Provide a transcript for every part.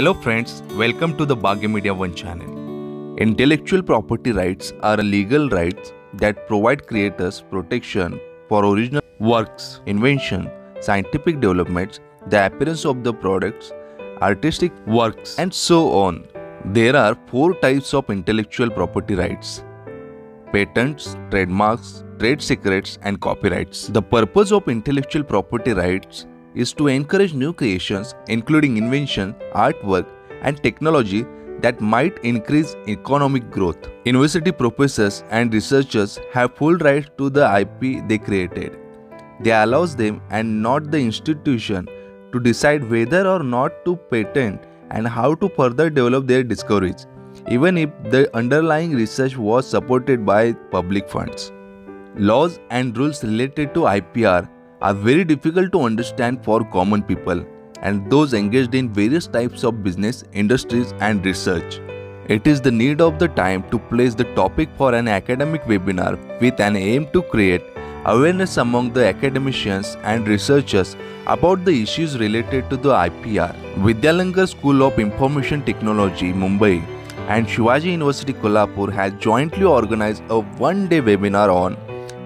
Hello friends, welcome to the Bhagya Media 1 channel. Intellectual property rights are legal rights that provide creators protection for original works, invention, scientific developments, the appearance of the products, artistic works and so on. There are 4 types of intellectual property rights: patents, trademarks, trade secrets and copyrights. The purpose of intellectual property rights is to encourage new creations, including invention, artwork and technology that might increase economic growth. University professors and researchers have full rights to the IP they created. They allows them and not the institution to decide whether or not to patent and how to further develop their discoveries, even if the underlying research was supported by public funds. Laws and rules related to IPR are very difficult to understand for common people and those engaged in various types of business, industries and research. It is the need of the time to place the topic for an academic webinar with an aim to create awareness among the academicians and researchers about the issues related to the IPR. Vidyalankar School of Information Technology, Mumbai and Shivaji University, Kolhapur has jointly organized a one-day webinar on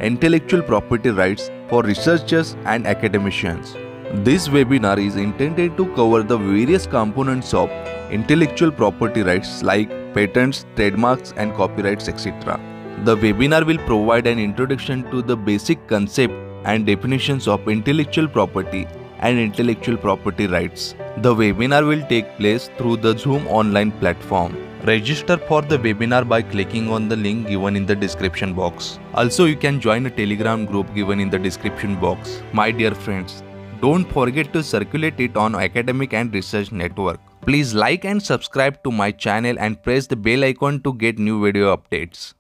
intellectual property rights for researchers and academicians. This webinar is intended to cover the various components of intellectual property rights like patents, trademarks and copyrights, etc. The webinar will provide an introduction to the basic concept and definitions of intellectual property and intellectual property rights. The webinar will take place through the Zoom online platform. Register for the webinar by clicking on the link given in the description box. Also, you can join a Telegram group given in the description box. My dear friends, don't forget to circulate it on academic and research network. Please like and subscribe to my channel and press the bell icon to get new video updates.